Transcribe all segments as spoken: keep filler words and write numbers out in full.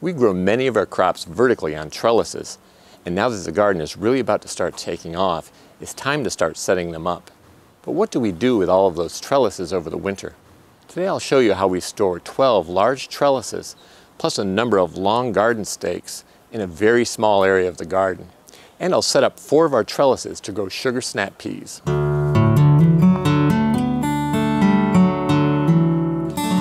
We grow many of our crops vertically on trellises, and now that the garden is really about to start taking off, it's time to start setting them up. But what do we do with all of those trellises over the winter? Today I'll show you how we store twelve large trellises, plus a number of long garden stakes in a very small area of the garden. And I'll set up four of our trellises to grow sugar snap peas.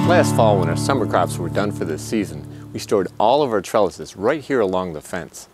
Last fall, when our summer crops were done for this season, we stored all of our trellises right here along the fence.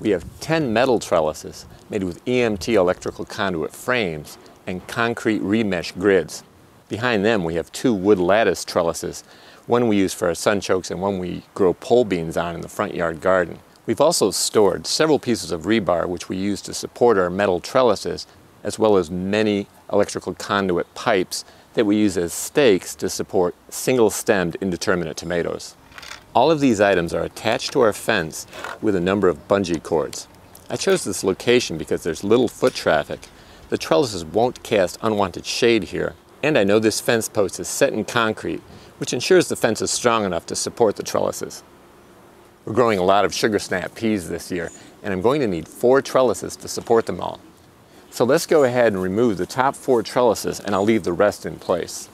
We have ten metal trellises made with E M T electrical conduit frames and concrete remesh grids. Behind them, we have two wood lattice trellises, one we use for our sunchokes and one we grow pole beans on in the front yard garden. We've also stored several pieces of rebar which we use to support our metal trellises, as well as many electrical conduit pipes that we use as stakes to support single-stemmed indeterminate tomatoes. All of these items are attached to our fence with a number of bungee cords. I chose this location because there's little foot traffic. The trellises won't cast unwanted shade here, and I know this fence post is set in concrete, which ensures the fence is strong enough to support the trellises. We're growing a lot of sugar snap peas this year, and I'm going to need four trellises to support them all. So let's go ahead and remove the top four trellises, and I'll leave the rest in place.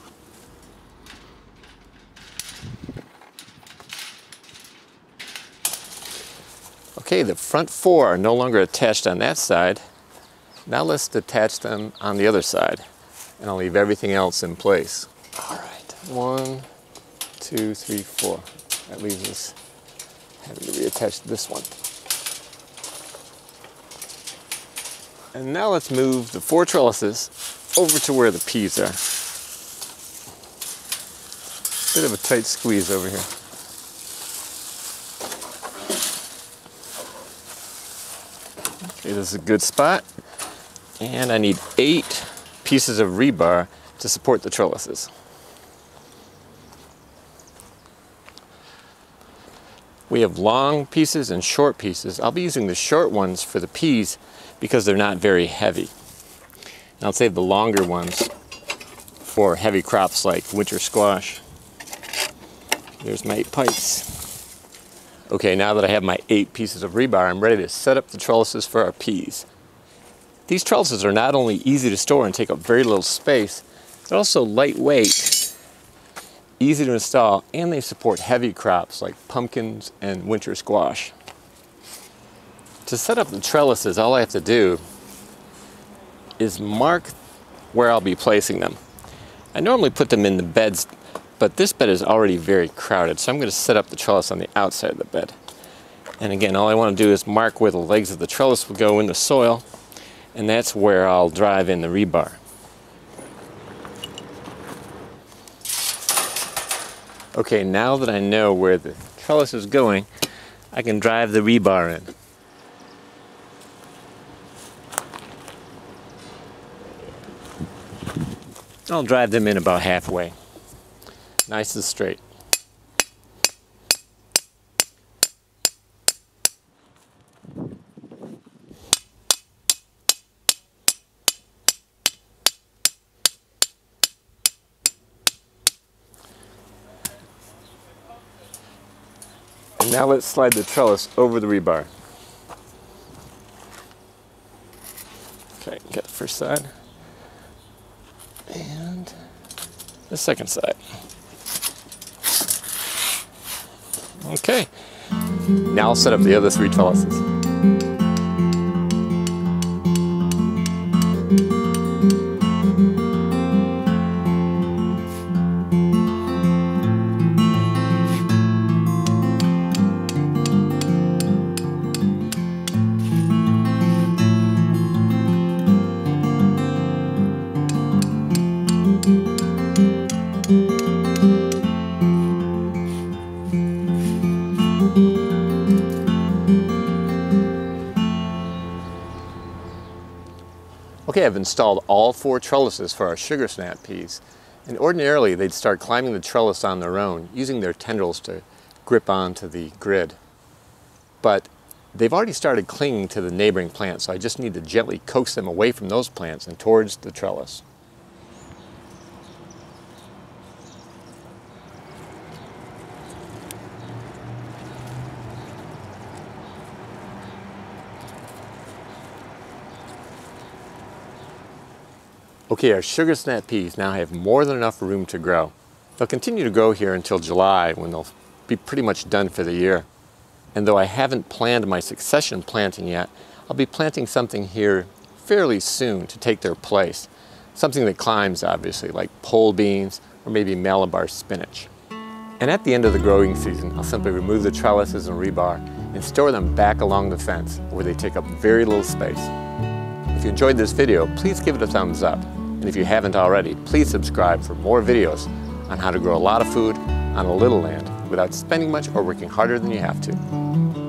Okay, the front four are no longer attached on that side. Now let's detach them on the other side, and I'll leave everything else in place. All right, one, two, three, four. That leaves us having to reattach this one. And now let's move the four trellises over to where the peas are. Bit of a tight squeeze over here. Okay, this is a good spot. And I need eight pieces of rebar to support the trellises. We have long pieces and short pieces. I'll be using the short ones for the peas because they're not very heavy. And I'll save the longer ones for heavy crops like winter squash. There's my eight pipes. Okay, now that I have my eight pieces of rebar, I'm ready to set up the trellises for our peas. These trellises are not only easy to store and take up very little space, they're also lightweight, easy to install, and they support heavy crops like pumpkins and winter squash. To set up the trellises, all I have to do is mark where I'll be placing them. I normally put them in the beds, but this bed is already very crowded, so I'm going to set up the trellis on the outside of the bed. And again, all I want to do is mark where the legs of the trellis will go in the soil, and that's where I'll drive in the rebar. Okay, now that I know where the trellis is going, I can drive the rebar in. I'll drive them in about halfway, nice and straight. Now let's slide the trellis over the rebar. Okay, got the first side. And the second side. Okay. Now I'll set up the other three trellises. Okay, I've installed all four trellises for our sugar snap peas, and ordinarily they'd start climbing the trellis on their own, using their tendrils to grip onto the grid. But they've already started clinging to the neighboring plants, so I just need to gently coax them away from those plants and towards the trellis. Okay, our sugar snap peas now have more than enough room to grow. They'll continue to grow here until July, when they'll be pretty much done for the year. And though I haven't planned my succession planting yet, I'll be planting something here fairly soon to take their place. Something that climbs, obviously, like pole beans or maybe Malabar spinach. And at the end of the growing season, I'll simply remove the trellises and rebar and store them back along the fence, where they take up very little space. If you enjoyed this video, please give it a thumbs up. And if you haven't already, please subscribe for more videos on how to grow a lot of food on a little land without spending much or working harder than you have to.